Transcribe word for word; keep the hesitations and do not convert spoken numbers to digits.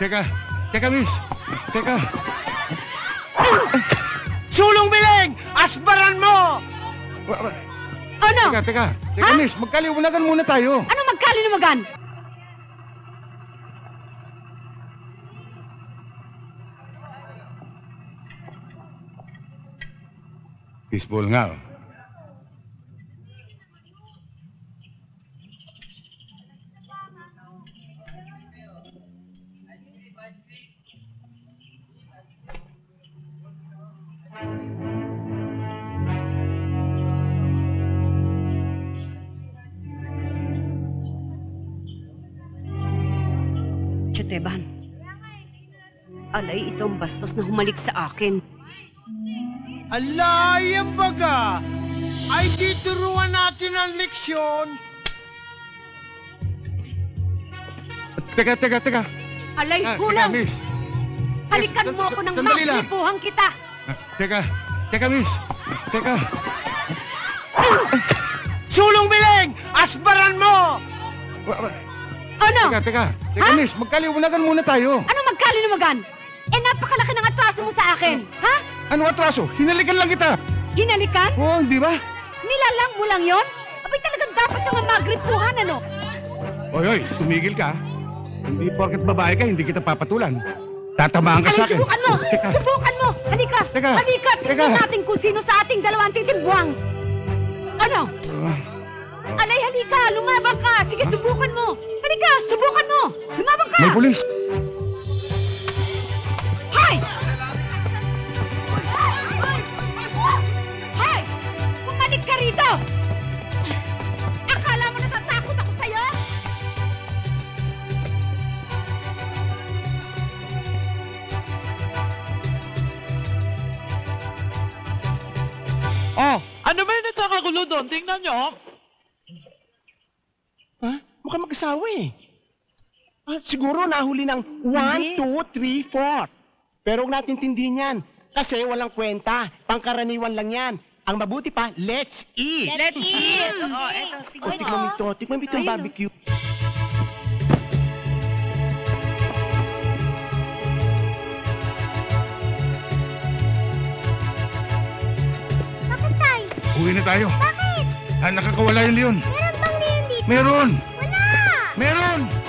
Teka, teka miss. Teka. Sulong bileng! Asbaran mo! Ano? Teka, teka. Teka ha? Miss, magkaliwanagan muna tayo. Ano magkaliwanagan? Baseball nga. Chuteban, alay itong bastos na humalik sa akin. Alay ang baga! Ay dituruan natin ang leksyon! Teka, teka, teka! Alay, ah, kulang! Teka, miss! Halikan yes, mo ako ng maklipuhan kita! Ah, teka, teka, miss! Teka! Sulong bileng! Asbaran mo! Ano? Teka, teka! Teka, ha? Miss! Magkaliwanagan muna tayo! Ano magkaliwanagan? Eh, napakalaki ng atraso mo sa akin! Ha? Ano atraso? Hinalikan lang kita! Hinalikan? Oo, di ba? Nilalang mo lang yun? Abay talagang dapat ka nga magripuhan, ano? Oy, oy, tumigil ka. Hindi porket babae ka, hindi kita papatulan. Tatamaan ka sa akin. Subukan mo! Subukan mo! Halika! Teka! Halika! Tingnan natin kung sino sa ating dalawang titimbuang. Ano? Alay, halika! Lumabang ka! Sige, subukan mo! Halika! Subukan mo! Lumabang ka! May pulis! Hoy! Ka rito! Akala mo natatakot ako sa'yo? Oh, ano ba yung nagkakagulo doon? Tingnan nyo! Ha? Mukhang mag-asawa eh. Ah, siguro nahuli ng one, two, three, four. Pero huwag natin tindihin yan. Kasi walang kwenta. Pangkaraniwan lang yan. Ang mabuti pa, let's eat! Let's eat! Oo, eto. Tikman ito. Tikman ito ang barbecue. Bakit tayo? Uwi na tayo. Bakit? Ha, nakakawala yung Leon. Meron bang Leon dito? Meron! Wala! Meron!